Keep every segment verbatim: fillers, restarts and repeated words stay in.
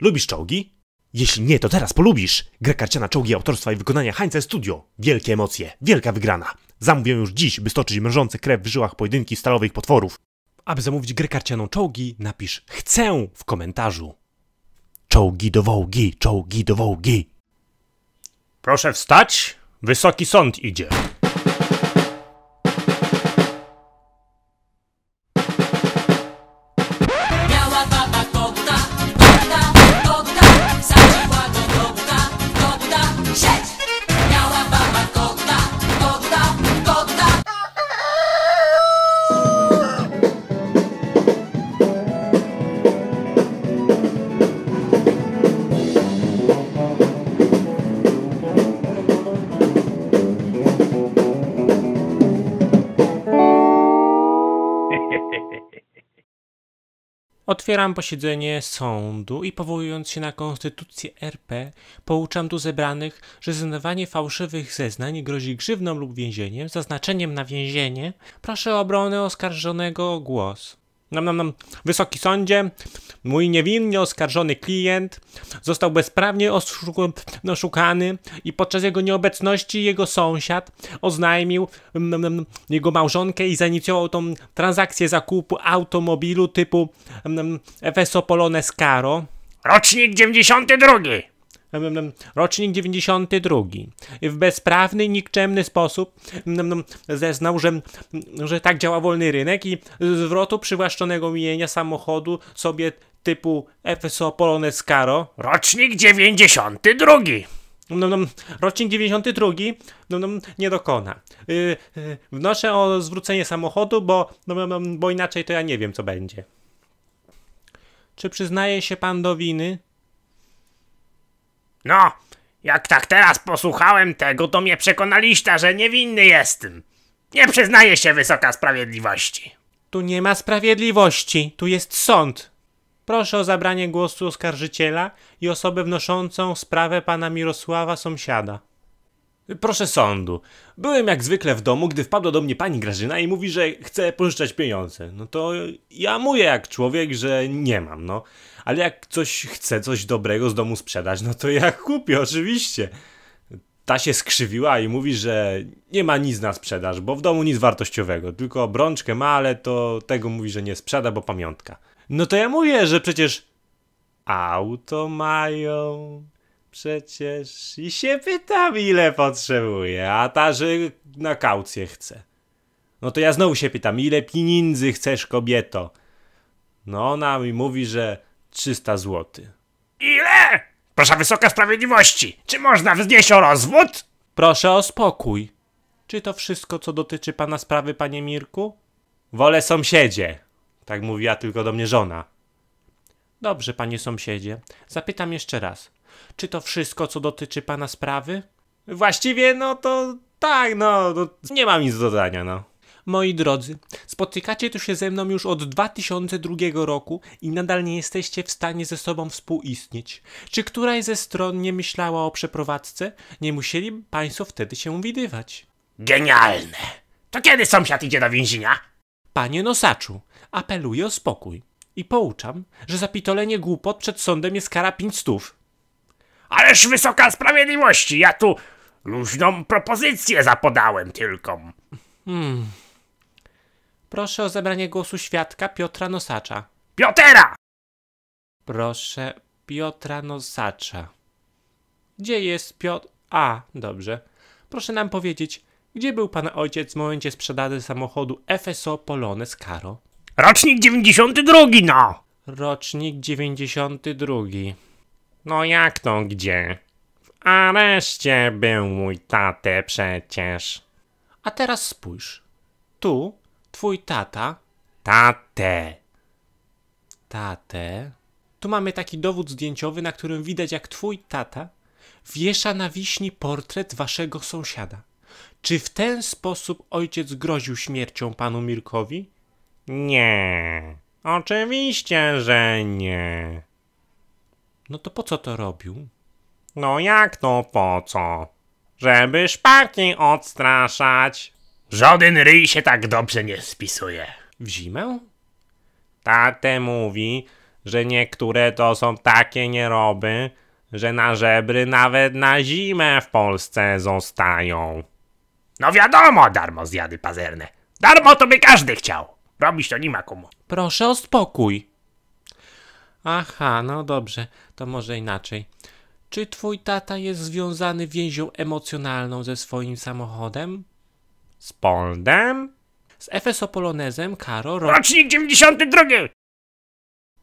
Lubisz czołgi? Jeśli nie, to teraz polubisz! Gra karciana Czołgi autorstwa i wykonania Heinzel Studio. Wielkie emocje, wielka wygrana. Zamówię już dziś, by stoczyć mrożące krew w żyłach pojedynki stalowych potworów. Aby zamówić grę karcianą Czołgi, napisz chcę w komentarzu. Czołgi do wołgi, czołgi do wołgi. Proszę wstać, wysoki sąd idzie. Otwieram posiedzenie sądu i powołując się na konstytucję R P, pouczam tu zebranych, że zeznawanie fałszywych zeznań grozi grzywną lub więzieniem, zaznaczeniem na więzienie. Proszę o obronę oskarżonego o głos. Nam, nam, nam. Wysoki sądzie, mój niewinnie oskarżony klient został bezprawnie oszukany i podczas jego nieobecności jego sąsiad oznajmił m, m, jego małżonkę i zainicjował tą transakcję zakupu automobilu typu m, m, F S O Polonez Caro. Rocznik dziewięćdziesiąty drugi. Rocznik dziewięćdziesiąty drugi. W bezprawny, nikczemny sposób zeznał, że, że tak działa wolny rynek i zwrotu przywłaszczonego mienia samochodu sobie typu F S O Polonez Caro. Rocznik dziewięćdziesiąty drugi. No, no, rocznik dziewięćdziesiąty drugi no, no, nie dokona. Yy, yy, wnoszę o zwrócenie samochodu, bo, no, no, bo inaczej to ja nie wiem, co będzie. Czy przyznaje się pan do winy? No, jak tak teraz posłuchałem tego, to mnie przekonaliście, że niewinny jestem. Nie przyznaję się, wysoka sprawiedliwości. Tu nie ma sprawiedliwości, tu jest sąd. Proszę o zabranie głosu oskarżyciela i osobę wnoszącą sprawę pana Mirosława Somsiada. Proszę sądu, byłem jak zwykle w domu, gdy wpadła do mnie pani Grażyna i mówi, że chce pożyczać pieniądze. No to ja mówię jak człowiek, że nie mam, no. Ale jak coś chce, coś dobrego z domu sprzedać, no to ja kupię, oczywiście. Ta się skrzywiła i mówi, że nie ma nic na sprzedaż, bo w domu nic wartościowego. Tylko obrączkę ma, ale to tego mówi, że nie sprzeda, bo pamiątka. No to ja mówię, że przecież auto mają... Przecież i się pytam, ile potrzebuje, a ta, że na kaucję chce. No to ja znowu się pytam, ile pieniędzy chcesz, kobieto? No ona mi mówi, że trzysta złotych. Ile? Proszę wysoka sprawiedliwości, czy można wznieść o rozwód? Proszę o spokój. Czy to wszystko, co dotyczy pana sprawy, panie Mirku? Wolę sąsiedzie. Tak mówiła tylko do mnie żona. Dobrze, panie sąsiedzie. Zapytam jeszcze raz. Czy to wszystko, co dotyczy pana sprawy? Właściwie, no to tak, no, no nie mam nic do dodania, no. Moi drodzy, spotykacie tu się ze mną już od dwa tysiące drugiego roku i nadal nie jesteście w stanie ze sobą współistnieć. Czy któraś ze stron nie myślała o przeprowadzce? Nie musieli państwo wtedy się widywać. Genialne! To kiedy sąsiad idzie do więzienia? Panie Nosaczu, apeluję o spokój i pouczam, że za pitolenie głupot przed sądem jest kara pięć stów. Ależ wysoka sprawiedliwości, ja tu luźną propozycję zapodałem tylko. Hmm. Proszę o zabranie głosu świadka Piotra Nosacza. Piotera! Proszę Piotra Nosacza. Gdzie jest Piotr... A, dobrze. Proszę nam powiedzieć, gdzie był pan ojciec w momencie sprzedaży samochodu F S O Polonez Caro? Rocznik dziewięćdziesiąty drugi, no! Rocznik dziewięćdziesiąty drugi. No jak to gdzie? W areszcie był mój tatę przecież. A teraz spójrz. Tu twój tata. Tatę. Tatę. Tu mamy taki dowód zdjęciowy, na którym widać, jak twój tata wiesza na wiśni portret waszego sąsiada. Czy w ten sposób ojciec groził śmiercią panu Mirkowi? Nie. Oczywiście, że nie. No to po co to robił? No jak to po co? Żeby szpaki odstraszać. Żaden ryj się tak dobrze nie spisuje. W zimę? Tatę mówi, że niektóre to są takie nieroby, że na żebry nawet na zimę w Polsce zostają. No wiadomo, darmo zjady pazerne. Darmo to by każdy chciał. Robić to nie ma komu. Proszę o spokój. Aha, no dobrze, to może inaczej. Czy twój tata jest związany więzią emocjonalną ze swoim samochodem? Z Poldem? Z F S O Polonezem Caro... Ro... Rocznik dziewięćdziesiąty drugi!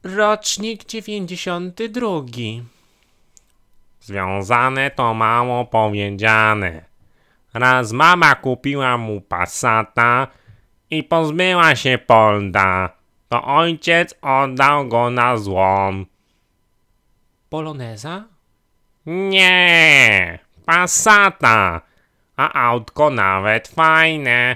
Rocznik dziewięćdziesiąty drugi. Związane to mało powiedziane. Raz mama kupiła mu Passata i pozbyła się Polda. To ojciec oddał go na złom. Poloneza? Nie, Passata. A autko nawet fajne.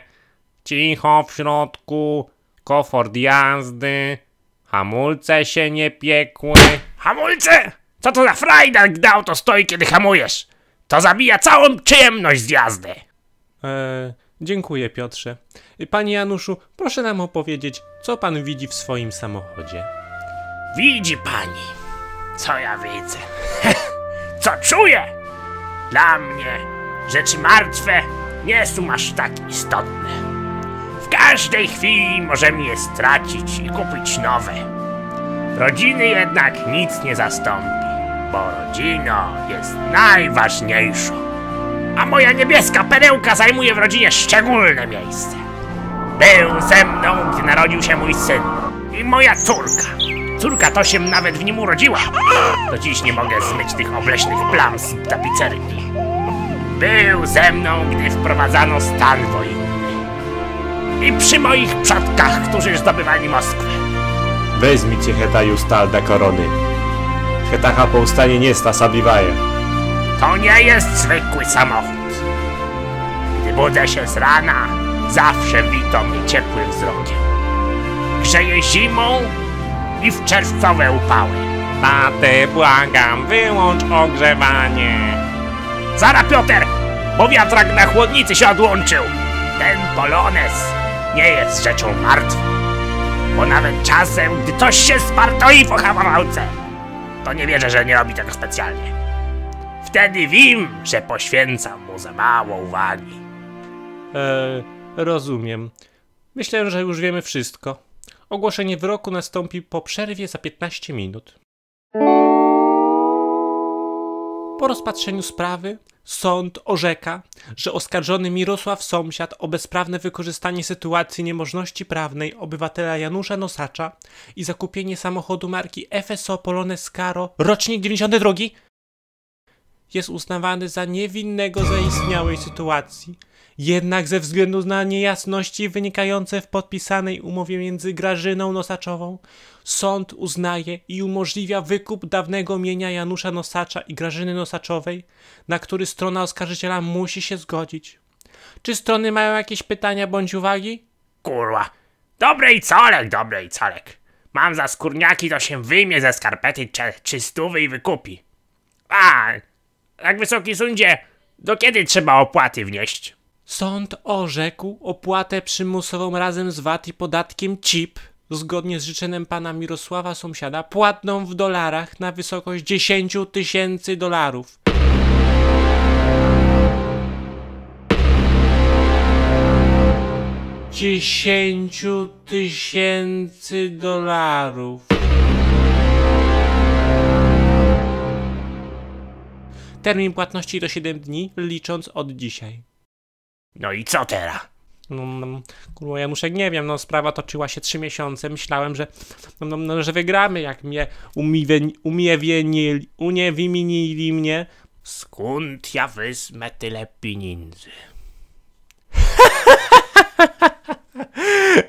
Cicho w środku, komfort jazdy, hamulce się nie piekły. Hamulce? Co to za frajda, gdy auto stoi, kiedy hamujesz? To zabija całą przyjemność z jazdy. Eee, dziękuję, Piotrze. Panie Januszu, proszę nam opowiedzieć, co pan widzi w swoim samochodzie. Widzi pani, co ja widzę. Co czuję? Dla mnie rzeczy martwe nie są aż tak istotne. W każdej chwili możemy je stracić i kupić nowe. Rodziny jednak nic nie zastąpi, bo rodzina jest najważniejsza. A moja niebieska perełka zajmuje w rodzinie szczególne miejsce. Był ze mną, gdy narodził się mój syn i moja córka. Córka to się nawet w nim urodziła. Do dziś nie mogę zmyć tych obleśnych plam z tapicerki. Był ze mną, gdy wprowadzano stan wojenny. I przy moich przodkach, którzy zdobywali Moskwę. Weźmij cię, Hetaju, stal da korony. Hetacha powstanie nie stasabiwaje. To nie jest zwykły samochód. Gdy budzę się z rana, zawsze witam mnie ciepłym wzrokiem. Grzeje zimą i w czerwcowe upały. Tatę, błagam, wyłącz ogrzewanie. Zara, Piotr, bo wiatrak na chłodnicy się odłączył. Ten polonez nie jest rzeczą martwą, bo nawet czasem, gdy coś się spartoi po hamulce, to nie wierzę, że nie robi tego specjalnie. Wtedy wiem, że poświęcam mu za mało uwagi. Eee, rozumiem. Myślę, że już wiemy wszystko. Ogłoszenie wyroku nastąpi po przerwie za piętnaście minut. Po rozpatrzeniu sprawy sąd orzeka, że oskarżony Mirosław Somsiad o bezprawne wykorzystanie sytuacji niemożności prawnej obywatela Janusza Nosacza i zakupienie samochodu marki F S O Polonez Caro rocznik dziewięćdziesiąty drugi jest uznawany za niewinnego zaistniałej sytuacji. Jednak ze względu na niejasności wynikające w podpisanej umowie między Grażyną Nosaczową, sąd uznaje i umożliwia wykup dawnego mienia Janusza Nosacza i Grażyny Nosaczowej, na który strona oskarżyciela musi się zgodzić. Czy strony mają jakieś pytania bądź uwagi? Kurwa, dobrej colek, dobrej colek. Mam za skórniaki, to się wyjmie ze skarpety czy stówy i wykupi. A, tak wysoki sądzie, do kiedy trzeba opłaty wnieść? Sąd orzekł opłatę przymusową razem z V A T i podatkiem C I P, zgodnie z życzeniem pana Mirosława Somsiada, płatną w dolarach na wysokość dziesięć tysięcy dolarów. dziesięć tysięcy dolarów. Termin płatności to siedem dni, licząc od dzisiaj. No i co teraz? No, no, kurwa, Januszek, nie wiem, no sprawa toczyła się trzy miesiące, myślałem, że, no, no, no, że wygramy, jak mnie uniewienili, uniewienili mnie. Skąd ja wezmę tyle pieniędzy?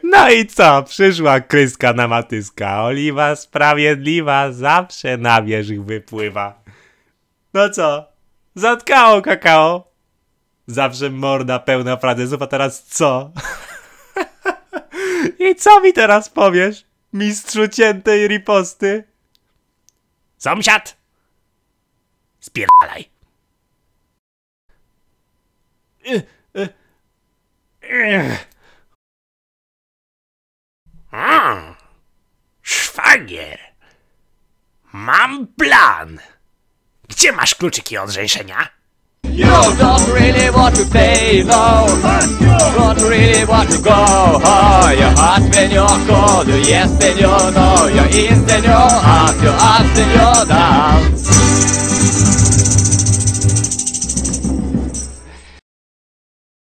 No i co? Przyszła kryska na matyska, oliwa sprawiedliwa zawsze na wierzch wypływa. No co? Zatkało kakao. Zawsze morda pełna frazesów, a teraz co? I co mi teraz powiesz, mistrzu ciętej riposty? Sąsiad! Spierdalaj! Szwagier! Mam plan! Gdzie masz kluczyki od żeńszenia? You don't really want to play, no. Don't really want to go. Oh, your heart senior, cold, yes senior, no. Your ears senior, up, your arms senior, down.